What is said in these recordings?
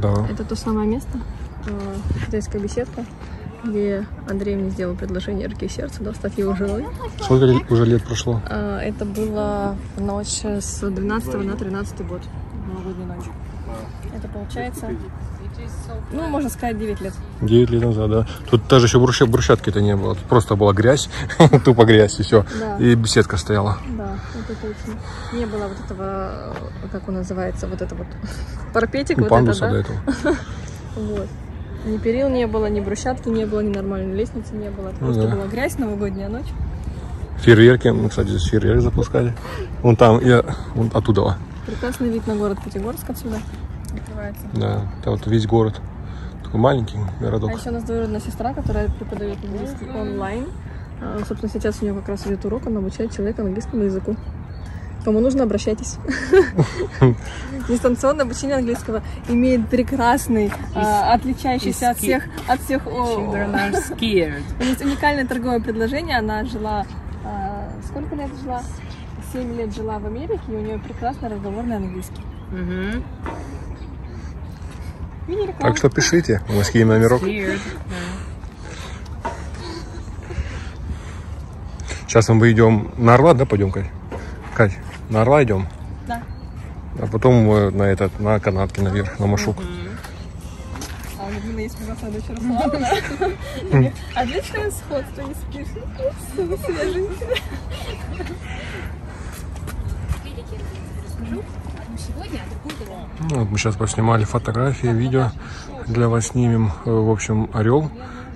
Да. Это то самое место, китайская беседка, где Андрей мне сделал предложение руки и сердца, да, стать его женой. Сколько уже лет прошло? Это было в ночь с 12 на 13 год. Новогоднюю ночь. Это получается, ну, можно сказать, 9 лет. 9 лет назад, да. Тут даже еще брусчатки-то не было. Тут просто была грязь, тупо грязь, и все. Да. И беседка стояла. Да, это точно. Не было вот этого, как он называется, вот это вот парапетик. Ну, вот пандуса это, да? До этого. Вот. Ни перил не было, ни брусчатки не было, ни нормальной лестницы не было. Это просто была грязь, новогодняя ночь. Фейерверки, мы, кстати, здесь фейерверки запускали. Вон там, я вон оттуда. Прекрасный вид на город Пятигорск отсюда открывается. Да, это вот весь город. Такой маленький городок. А еще у нас двоюродная сестра, которая преподает английский онлайн. Собственно, сейчас у нее как раз идет урок, она обучает человека английскому языку. Кому нужно, обращайтесь. Дистанционное обучение английского имеет прекрасный, отличающийся от всех... У нее уникальное торговое предложение. Она жила... Сколько лет жила? 7 лет жила в Америке, и у нее прекрасный разговорный английский. Угу. Так что пишите, у нас есть номерок. Сейчас мы идем на Орла, да, пойдем, Кать? Кать, на Орла идем? Да. А потом мы на этот, на канатке наверх, на Машук. Угу. А у Родины есть прекрасная дочь Руслана. Отличное сходство, не спишь. Ну, свеженькая. Ну, вот мы сейчас поснимали фотографии, видео для вас снимем. В общем, Орел.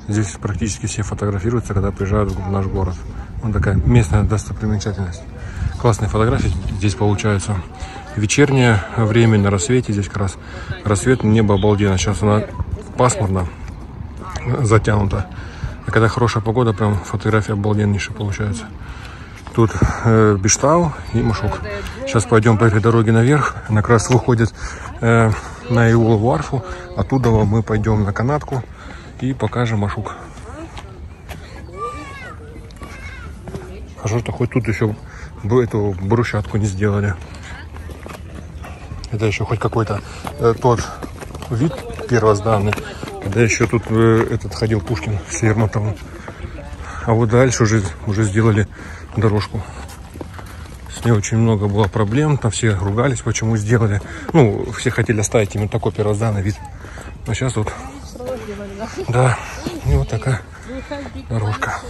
Здесь практически все фотографируются, когда приезжают в наш город. Вот такая местная достопримечательность. Классные фотографии здесь получаются. Вечернее время на рассвете. Здесь как раз рассвет, небо обалденно. Сейчас оно пасмурно, затянуто. А когда хорошая погода, прям фотография обалденнейшая получается. Тут Бештау и Машук. Сейчас пойдем по этой дороге наверх. Она как раз выходит на Эолову арфу. Оттуда мы пойдем на канатку и покажем Машук. Хорошо, что хоть тут еще эту брусчатку не сделали. Это еще хоть какой-то тот вид первозданный, когда еще тут этот ходил Пушкин с Лермонтовым. А вот дальше уже сделали дорожку. С ней очень много было проблем, там все ругались, почему сделали. Ну, все хотели оставить именно такой первозданный вид. А сейчас вот... Да, и вот такая дорожка.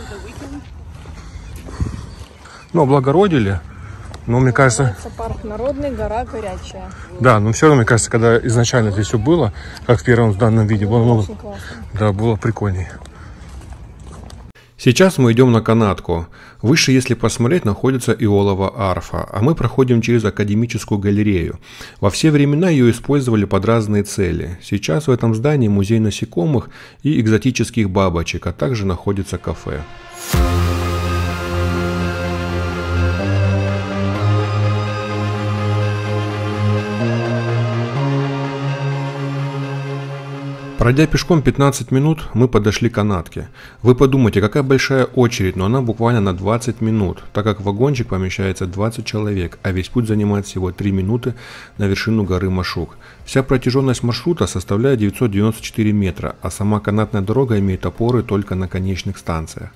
Ну, облагородили, но мне кажется... Парк народный, гора горячая. Да, но все равно, мне кажется, когда изначально здесь все было, как в первом данном виде, было, да, было прикольнее. Сейчас мы идем на канатку. Выше, если посмотреть, находится Эолова арфа, а мы проходим через академическую галерею. Во все времена ее использовали под разные цели. Сейчас в этом здании музей насекомых и экзотических бабочек, а также находится кафе. Пройдя пешком 15 минут, мы подошли к канатке. Вы подумайте, какая большая очередь, но она буквально на 20 минут, так как в вагончик помещается 20 человек, а весь путь занимает всего 3 минуты на вершину горы Машук. Вся протяженность маршрута составляет 994 метра, а сама канатная дорога имеет опоры только на конечных станциях.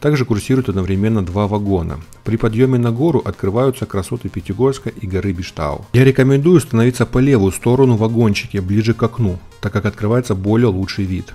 Также курсируют одновременно 2 вагона. При подъеме на гору открываются красоты Пятигорска и горы Бештау. Я рекомендую становиться по левую сторону вагончики, ближе к окну, так как открывается более лучший вид.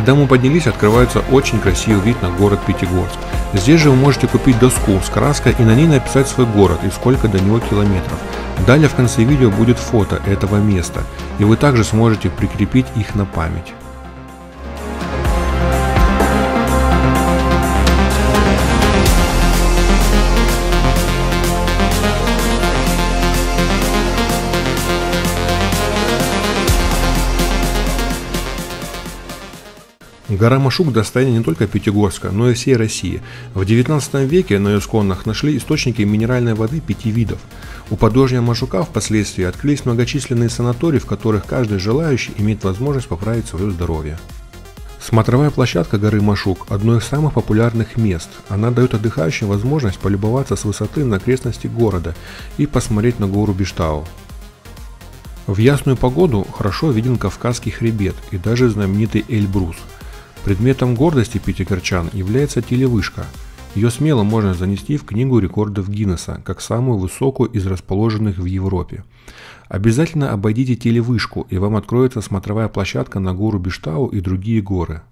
Когда мы поднялись, открывается очень красивый вид на город Пятигорск. Здесь же вы можете купить доску с краской и на ней написать свой город и сколько до него километров. Далее в конце видео будет фото этого места, и вы также сможете прикрепить их на память. Гора Машук – достояние не только Пятигорска, но и всей России. В 19 веке на ее склонах нашли источники минеральной воды 5 видов. У подножия Машука впоследствии открылись многочисленные санатории, в которых каждый желающий имеет возможность поправить свое здоровье. Смотровая площадка горы Машук – одно из самых популярных мест. Она дает отдыхающим возможность полюбоваться с высоты на окрестности города и посмотреть на гору Бештау. В ясную погоду хорошо виден Кавказский хребет и даже знаменитый Эльбрус. Предметом гордости пятигорчан является телевышка. Ее смело можно занести в книгу рекордов Гиннесса, как самую высокую из расположенных в Европе. Обязательно обойдите телевышку, и вам откроется смотровая площадка на гору Бештау и другие горы.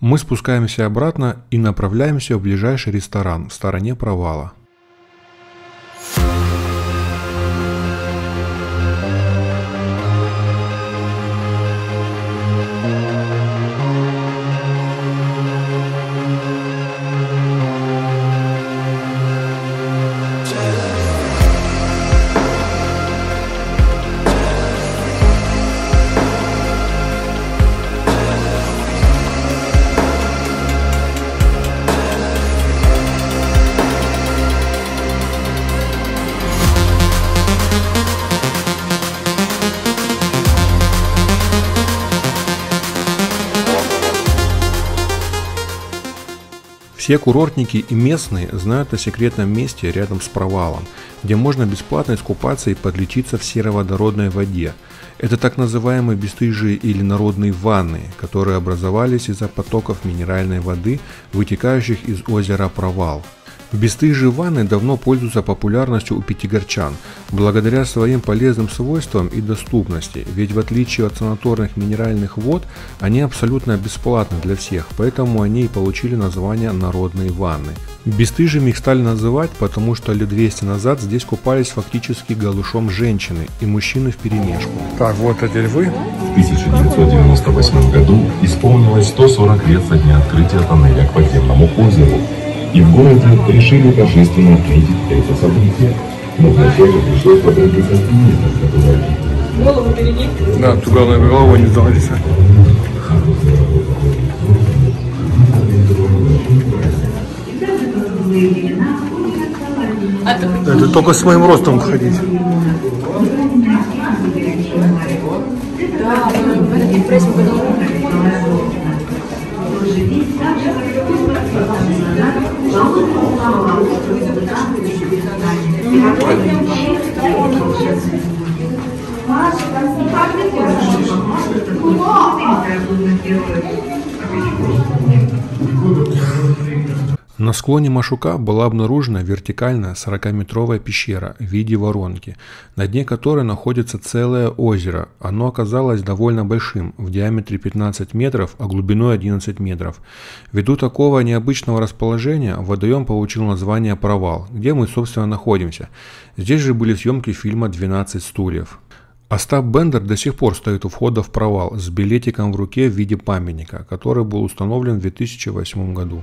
Мы спускаемся обратно и направляемся в ближайший ресторан в стороне Провала. Все курортники и местные знают о секретном месте рядом с Провалом, где можно бесплатно искупаться и подлечиться в сероводородной воде. Это так называемые бесстыжие или народные ванны, которые образовались из-за потоков минеральной воды, вытекающих из озера Провал. Бесстыжие ванны давно пользуются популярностью у пятигорчан, благодаря своим полезным свойствам и доступности, ведь в отличие от санаторных минеральных вод, они абсолютно бесплатны для всех, поэтому они и получили название «народные ванны». Бесстыжими их стали называть, потому что лет 200 назад здесь купались фактически голышом женщины и мужчины вперемешку. Так, вот эти львы. В 1998 году исполнилось 140 лет со дня открытия тоннеля к подземному озеру. И в городе решили торжественно отметить это событие. Но вначале пришлось подойти со спины, которые обидели. Голову перейди. Да, тут главное, голову не сдавались. Это только с моим ростом ходить. Да, в депрессии подолгу. На склоне Машука была обнаружена вертикальная 40-метровая пещера в виде воронки, на дне которой находится целое озеро. Оно оказалось довольно большим, в диаметре 15 метров, а глубиной 11 метров. Ввиду такого необычного расположения водоем получил название «Провал», где мы, собственно, находимся. Здесь же были съемки фильма «12 стульев». Остап Бендер до сих пор стоит у входа в Провал с билетиком в руке в виде памятника, который был установлен в 2008 году.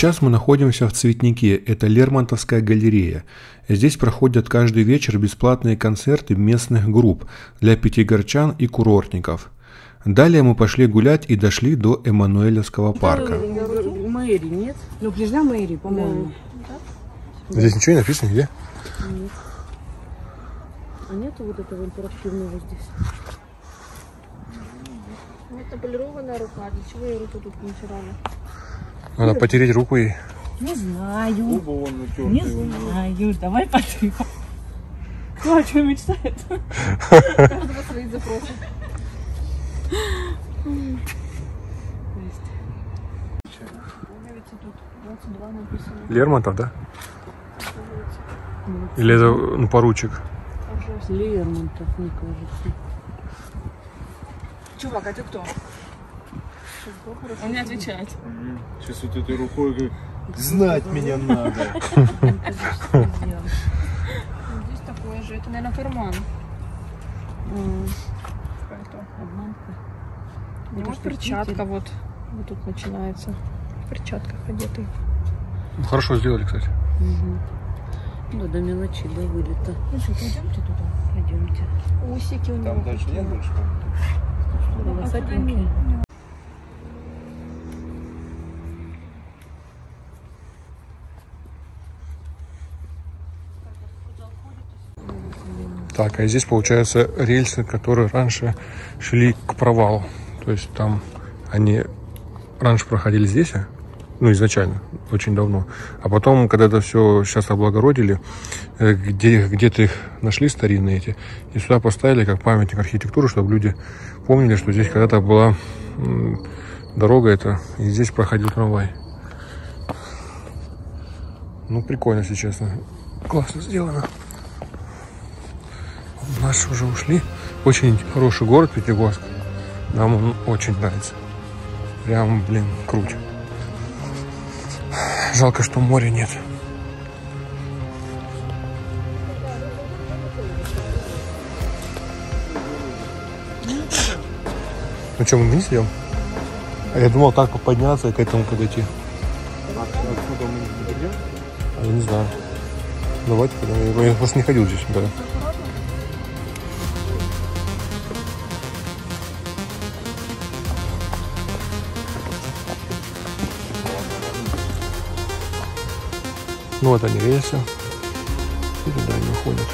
Сейчас мы находимся в Цветнике, это Лермонтовская галерея. Здесь проходят каждый вечер бесплатные концерты местных групп для пятигорчан и курортников. Далее мы пошли гулять и дошли до Эммануэльского парка. Мэри, нет? Ну, ближна Мэри, по-моему. Да. Здесь ничего не написано, где? Нет. А нету вот этого интерактивного здесь? Это полированная рука. Для чего я руку тут не натирала? Надо потереть руку ей. Не знаю. Губы вон натёртые. Не знаю. Давай потрем. Кто о чем мечтает? Каждого свои запросы. Лермонтов, да? Или это ну, поручик? Лермонтов, мне кажется. Чувак, а ты кто? Он не отвечает. Сейчас вот этой рукой говорит, знать меня надо. Здесь такое же, это, наверное, карман. Какая-то обманка. У него перчатка вот. Вот тут начинается. В перчатках одетый. Хорошо сделали, кстати. Ну, до мелочи, до вылета. Ну что, пойдемте туда? Пойдемте. Усики у него. Там дальше нет больше. Так, а здесь получается рельсы, которые раньше шли к провалу. То есть там они раньше проходили здесь, ну изначально, очень давно. А потом, когда это все сейчас облагородили, где-то их нашли старинные эти, и сюда поставили как памятник архитектуры, чтобы люди помнили, что здесь когда-то была дорога эта, и здесь проходил трамвай. Ну, прикольно, если честно. Классно сделано. Наши уже ушли. Очень хороший город Пятигорск. Нам он очень нравится. Прям, блин, круть. Жалко, что моря нет. Ну что, мы вниз идем? А я думал так подняться и к этому подойти. Отсюда мы не придем? А я не знаю. Давайте, я просто не ходил здесь никогда. Ну вот они рельсы, и туда они уходят.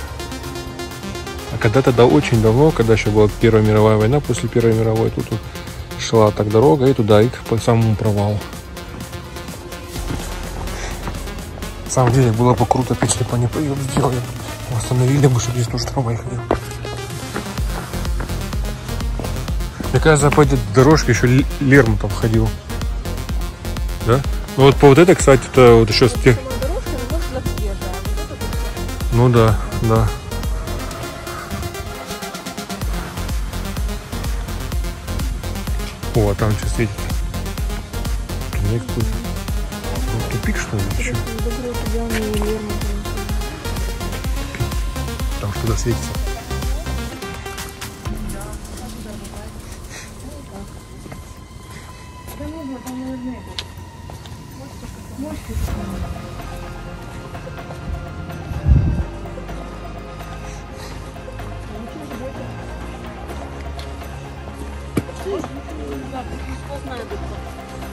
А когда-то, да, очень давно, когда еще была Первая мировая война, после Первой мировой, тут шла так дорога, и туда, и по самому провалу. На самом деле, было бы круто, если бы они поехали, сделали. Остановили бы, чтобы здесь тоже трамвай ходил. Мне кажется, по этой дорожке еще Лермонтов ходил. Да? Ну вот по вот этой, кстати, это вот еще с тех... Ну да, да. О, а там что светит? Тумик какой-то. Тупик, что ли? Еще? Там что-то светится.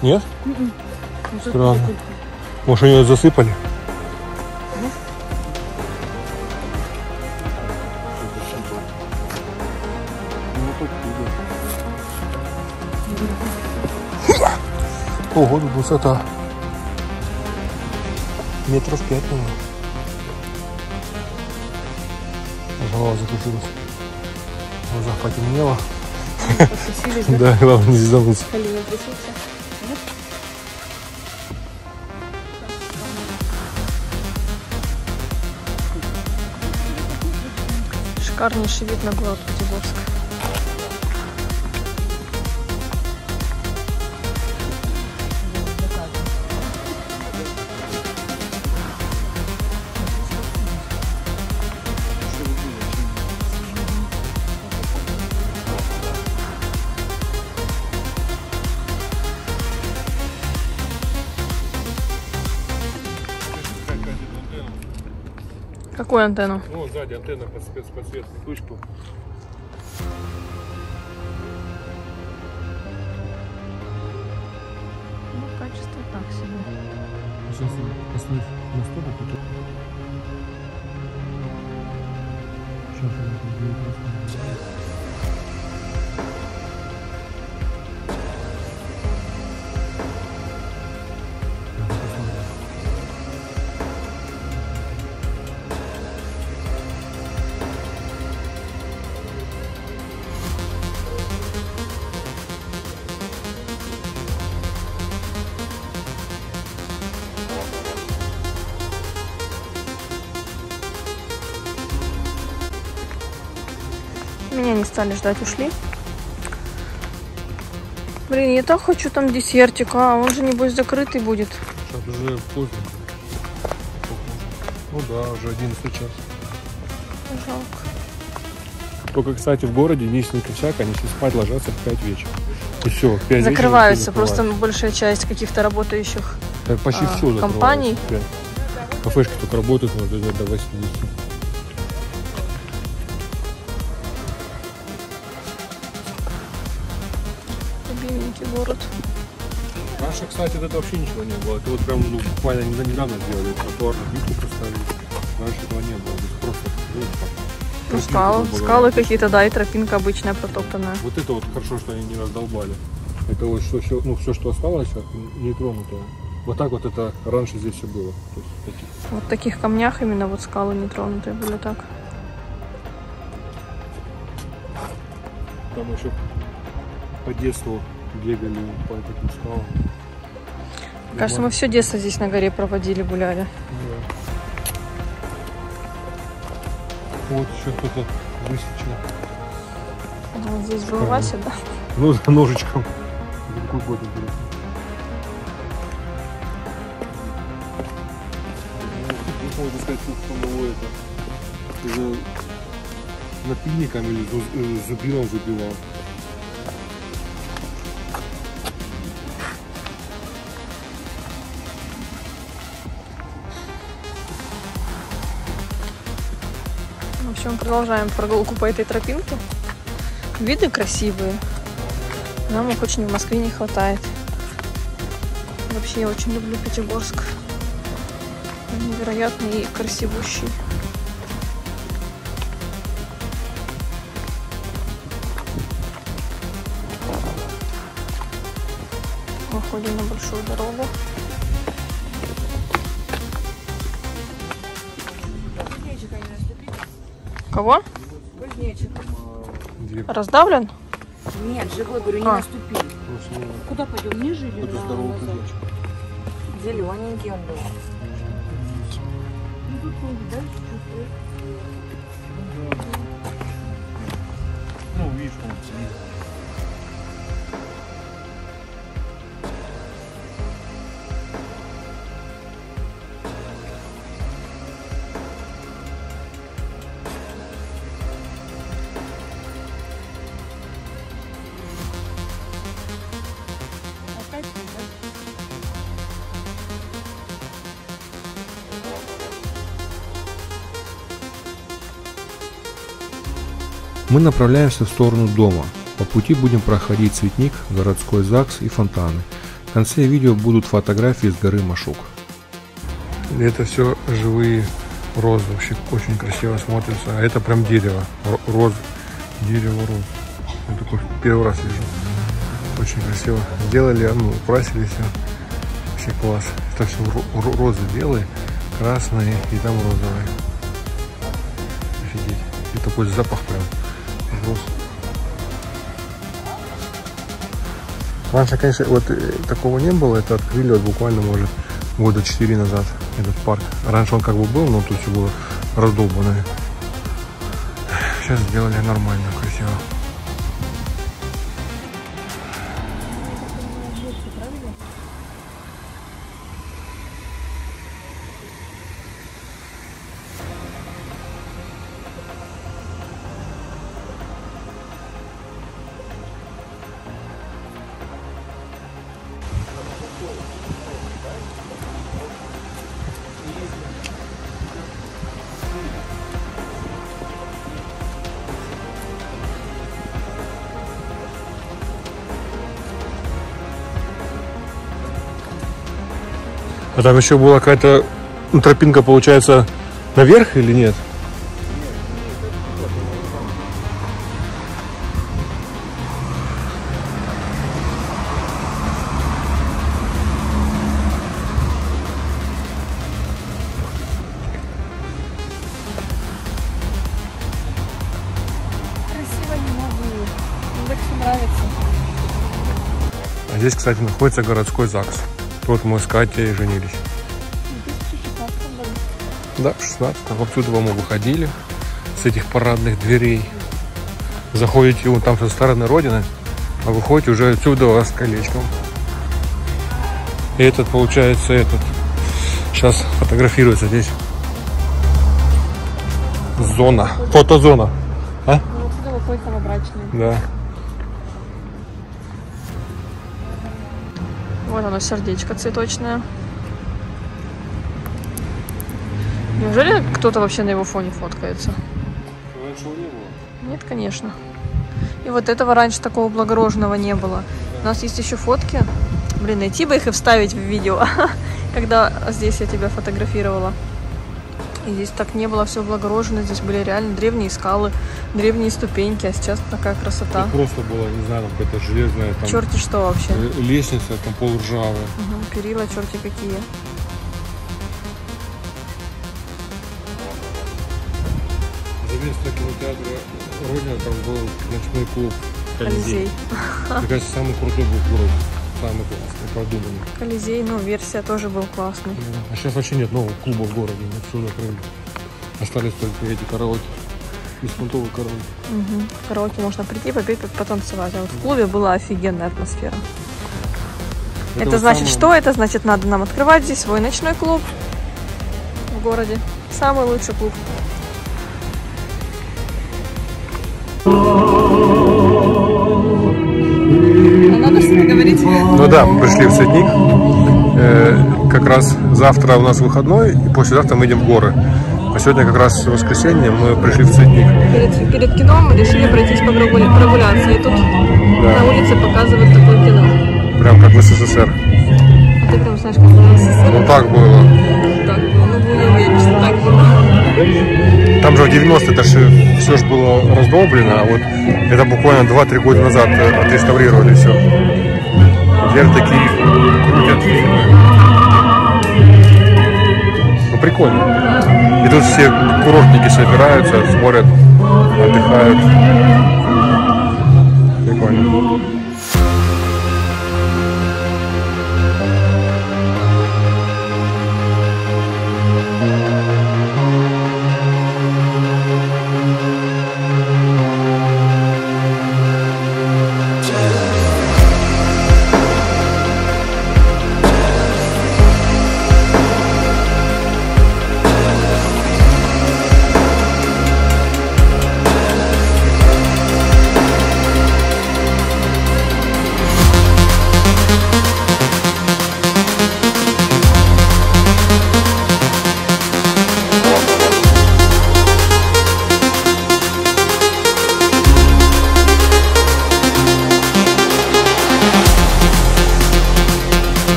Нет? Странно. Может, ее засыпали? Ого, высота. Метров 5, наверное. Голова закружилась. В глазах потемнело. Да, главное не забыть. Шикарнейший вид на город Пятигорск. Какую антенну? Ну, сзади антенна под спецподсветную точку. Ну, качество так себе. Сейчас я поставлю на стол, а потом... Сейчас я буду просто... Меня не стали ждать, ушли. Блин, я так хочу там десертик, а он же небось закрытый будет. Сейчас уже поздно. Ну да, уже 11 час. Жалко. Только, кстати, в городе единственный крючак, они все спать ложатся в 5 вечера. И все, в 5 закрываются, просто большая часть каких-то работающих почти все компаний. Кафешки только работают, может, до 8-10. Город. Раньше, кстати, вот это вообще ничего не было. Это вот прям, ну, буквально недавно сделали. Тротуарную плитку поставили. Раньше этого не было. Просто, ну, скалы какие-то, да, и тропинка обычная протоптанная. Вот это вот хорошо, что они не раздолбали. Это вот все, ну, все, что осталось, не тронутое. Вот так вот это раньше здесь все было. То есть, таких. Вот в таких камнях именно вот скалы не тронутые были так. Там еще по детству бегали по этому скалам. Кажется, мы все детство здесь на горе проводили, гуляли. Да. Вот еще кто-то высечил. Вот здесь был Вася, да? Ну, за ножичком. Какой год это был? Ну, можно сказать, что его это его напильником или зубилом забивал. В общем, продолжаем прогулку по этой тропинке. Виды красивые. Нам их очень в Москве не хватает. Вообще, я очень люблю Пятигорск. Он невероятный и красивущий. Выходим на большую дорогу. Кого? Раздавлен? Нет, живой, говорю, не наступил. Куда пойдем? Ниже или на... Зелененький он был. Ну, видишь, он сидит. Мы направляемся в сторону дома. По пути будем проходить цветник, городской ЗАГС и фонтаны. В конце видео будут фотографии с горы Машук. Это все живые розы, вообще очень красиво смотрится. А это прям дерево, роз, дерево роз. Я такой первый раз вижу. Очень красиво сделали, ну, украсили все. Вообще класс. Это все розы белые, красные и там розовые. Офигеть. И такой запах прям. Раньше, конечно, вот такого не было, это открыли вот буквально, может, года 4 назад этот парк. Раньше он как бы был, но тут все было раздолбанное. Сейчас сделали нормально, красиво. А там еще была какая-то тропинка, получается, наверх или нет? Здесь, кстати, находится городской ЗАГС. Тут мы с Катей женились. Да, в 16-м. Отсюда мы выходили, с этих парадных дверей. Заходите вон там со стороны Родины, а выходите уже отсюда у вас с колечком. И этот, получается, этот. Сейчас фотографируется здесь. Зона. Фотозона. А? Ну, отсюда выходит самобрачный. Да. Вот оно, сердечко цветочное. Неужели кто-то вообще на его фоне фоткается? Раньше его не было. Нет, конечно. И вот этого раньше такого благородного не было. У нас есть еще фотки. Блин, найти бы их и вставить в видео, когда здесь я тебя фотографировала. И здесь так не было все облагорожено. Здесь были реально древние скалы, древние ступеньки, а сейчас такая красота. Это просто было, не знаю, какая-то железная там... Черти что вообще. Лестница там полуржавая. Угу, перила черти какие. За место кинотеатра Родина там был ночной клуб Колизей. Мне кажется, самый крутой был город. Самый классный, продуманный. Колизей, ну, версия тоже был классной. А сейчас вообще нет нового клуба в городе. Все закрыли. Остались только эти караоке. Беспонтовые караоке. Угу. В караоке можно прийти, попеть, потанцевать. А вот в клубе была офигенная атмосфера. Это значит самого... что? Это значит, надо нам открывать здесь свой ночной клуб в городе. Самый лучший клуб. Ну да, мы пришли в Цветник. Как раз завтра у нас выходной, и послезавтра мы едем в горы. А сегодня как раз воскресенье, мы пришли в Цветник. Перед кино мы решили пройтись прогуляться. И тут да. На улице показывают такое кино. Прям как в СССР. А ты прям знаешь, как в СССР? Ну так было. Так было, ну не уверен, что так было. Там же в 90-е это же все же было раздолблено, а вот это буквально 2-3 года назад отреставрировали все. Теперь такие крутят фильмы. Ну, прикольно. И тут все курортники собираются, смотрят, отдыхают. Прикольно.